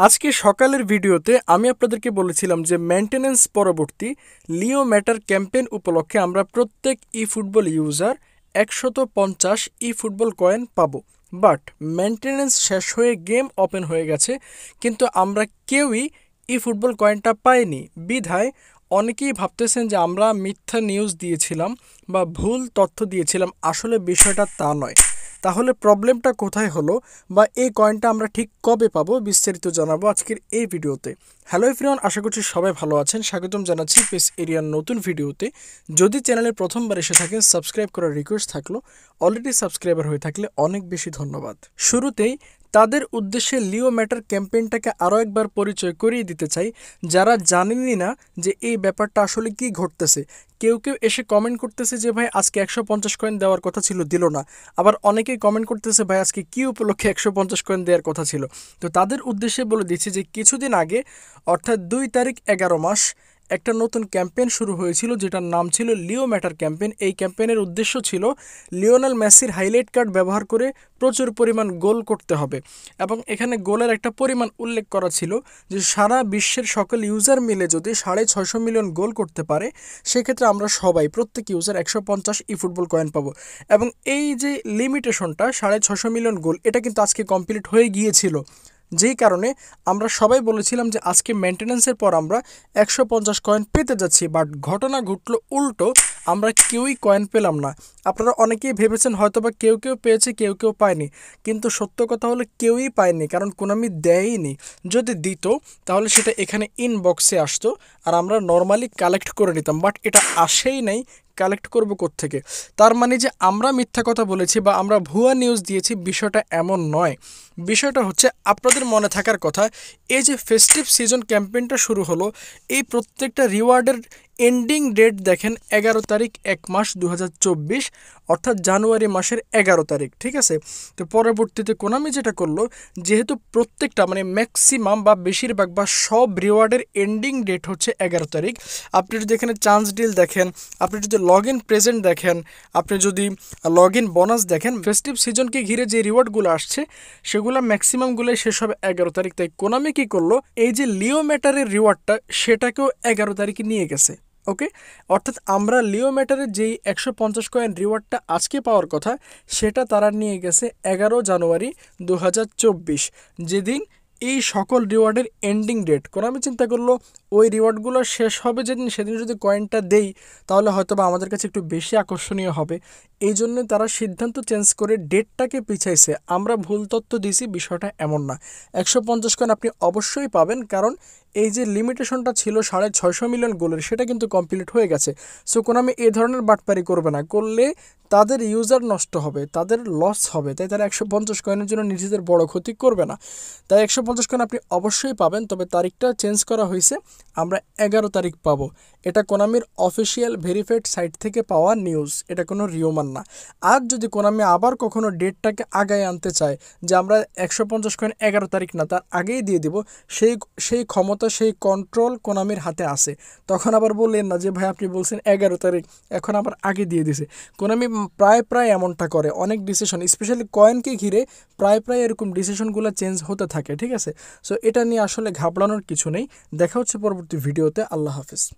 आज के सकालेर भिडियोते आमी आपनादेरके बोलेछिलाम जे मेन्टेनेंस परवर्ती लिओ मैटर कैम्पेन उपलक्षे आमरा प्रत्येक इ फुटबल यूजार 150 इ फुटबल कयेन पाबो। बाट मेन्टेनेंस शेष होये गेम ओपेन होये गेछे किन्तु आमरा केउई इ फुटबल कयेनटा पाइनी बिधाय अनेकेई भाबतेछेन जे आमरा मिथ्या निउज दियेछिलाम बा भूल तथ्य दियेछिलाम। आसले विषयटा ता नय। ताहले प्रब्लेमटा कोथाय हलो बा एई कयेनटा आमरा ठीक कबे पाबो विस्तारित जानाबो आजकेर एई भिडियोते। हेलो एवरीवन, आशा करछि सबाई भालो आछेन। स्वागतम जानाच्छि पेस एरियार नतुन भिडियोते। जदि चैनेले प्रथमबार एसे थाकेन सबस्क्राइब करार रिक्वेस्ट थाकलो। अलरेडी सबस्क्राइबर हये थाकले अनेक बेशी धन्यवाद। शुरूतेई तादेर उद्देश्य लिओ मैटर कैम्पेनटाके आरो एकबार परिचय करिये दिते चाई जारा जानेनई ना जे एई ब्यापारटा आसले कि घटतेछे। केउ केउ एसे कमेंट करतेछे जे भाई आजके 150 कयेन देওয়ার कथा छिलो दिलो ना। आबार अनेकेई कमेंट करतेछे भाई आजके कि उपलक्षे 150 कयेन देওয়ার कथा छिलो। तो तादेर उद्देश्ये बोले दिच्छि जे किछुदिन आगे अर्थात 2 तारिख 11 मास एक नतून कैम्पेन शुरू हो जेटार नाम छिलो लिओ मैटर कैम्पेन। ये कैम्पेनर उद्देश्य छिलो लियोनेल मेसिर हाइलाइट कार्ड व्यवहार कर प्रचुर परिमाण गोल करते हबे। एखाने गोलर एक परिमाण उल्लेख करा छिलो जे सारा विश्वेर सकल यूजार मिले जदि 650 मिलियन गोल करते पारे से क्षेत्रे आमरा सबाई प्रत्येक यूजार 150 इ फुटबल कयेन पाबो। एबं एई जे लिमिटेशनटा 650 मिलियन गोल एटा किन्तु आजके कमप्लीट हये गियेछिलो। যেই কারণে আমরা সবাই বলেছিলাম যে আজকে মেইনটেনেন্সের পর আমরা 150 কয়েন পেতে যাচ্ছি। বাট ঘটনা ঘটলো উল্টো, আমরা কেউই কয়েন পেলাম না। আপনারা অনেকেই ভেবেছেন হয়তো বা কেউ কেউ পেয়েছে কেউ কেউ পায়নি, কিন্তু সত্য কথা হলো কেউই পায়নি, কারণ কোনামি দেয়নি। যদি দিত তাহলে সেটা এখানে ইনবক্সে আসতো আর আমরা নরমালি কালেক্ট করে নিতাম। বাট এটা আসেই নাই। কালেক্ট করব কোথা থেকে? তার মানে যে আমরা মিথ্যা কথা বলেছি বা আমরা ভুয়া নিউজ দিয়েছি বিষয়টা এমন নয়। বিষয়টা হচ্ছে আপনাদের মনে থাকার কথা, এই যে ফেস্টিভ সিজন ক্যাম্পেইনটা শুরু হলো, এই প্রত্যেকটা রিওয়ার্ডের এন্ডিং ডেট দেখেন 11 তারিখ 1 মাস 2024 অর্থাৎ জানুয়ারি মাসের 11 তারিখ। ঠিক আছে, তো পরবর্তীতে কোনামি যেটা করলো, যেহেতু প্রত্যেকটা মানে ম্যাক্সিমাম বা বেশিরভাগ বা সব রিওয়ার্ডের এন্ডিং ডেট হচ্ছে 11 তারিখ। আপনি যদি এখানে চান্স ডিল দেখেন, আপনি যদি লগ ইন প্রেজেন্ট দেখেন, আপনি যদি লগ ইন বোনাস দেখেন, ফেস্টিভ সিজনকে ঘিরে যে রিওয়ার্ডগুলো আসছে সেগুলো ম্যাক্সিমামগুলোই শেষ হবে 11 তারিখ। তাই কোনামি কী করলো, এই যে লিও ম্যাটারের রিওয়ার্ডটা সেটাকেও 11 তারিখে নিয়ে গেছে। ओके, अर्थात आमरा लिओ मैटारे जे 150 कयेन रिवार्डटा आज के पावार कथा सेटा तारा निये गेछे 11 জানুয়ারি 2024 जेदिन এই সকল রিওয়ার্ডের এন্ডিং ডেট। কোনামি চিন্তা করলো ওই রিওয়ার্ডগুলো শেষ হবে যেদিন, সেদিন যদি কয়েনটা দেই তাহলে হয়তোবা আমাদের কাছে একটু বেশি আকর্ষণীয় হবে। এই জন্য তারা সিদ্ধান্ত চেঞ্জ করে ডেটটাকে পিছাইছে। আমরা ভুল তথ্য দিয়েছি, বিষয়টা এমন না। 150 কয়েন আপনি অবশ্যই পাবেন, কারণ এই যে লিমিটেশনটা ছিল 650 মিলিয়ন গোলের সেটা কিন্তু কমপ্লিট হয়ে গেছে। সো কোনামি এই ধরনের বাটপারি করবে না, করলে তাদের ইউজার নষ্ট হবে, তাদের লস হবে। তাই তারা 150 কয়েনের জন্য নিজেদের বড় ক্ষতি করবে না। তাই 150 কয়েন আপনি অবশ্যই পাবেন, তবে তারিখটা চেঞ্জ করা হয়েছে, আমরা 11 তারিখ পাবো। এটা কোনামির অফিসিয়াল ভেরিফাইড সাইট থেকে পাওয়া নিউজ, এটা কোনো রিউমার না। আর যদি কোনামি আবার কখনো ডেটটাকে আগায় আনতে চায় যে আমরা 150 কয়েন 11 তারিখ না তার আগেই দিয়ে দিব, সেই ক্ষমতা সেই কন্ট্রোল কোনামির হাতে আসে। তখন আবার বললেন না যে ভাই আপনি বলছেন 11 তারিখ, এখন আবার আগে দিয়ে দিছে। কোনামি প্রায় এমনটা করে, অনেক ডিসিশন স্পেশালি কয়েনকে ঘিরে প্রায় এরকম ডিসিশনগুলো চেঞ্জ হতে থাকে। ঠিক আছে, সো এটা নিয়ে আসলে ঘাবড়ানোর কিছু নেই। দেখা হচ্ছে পরবর্তী ভিডিওতে। আল্লাহ হাফেজ।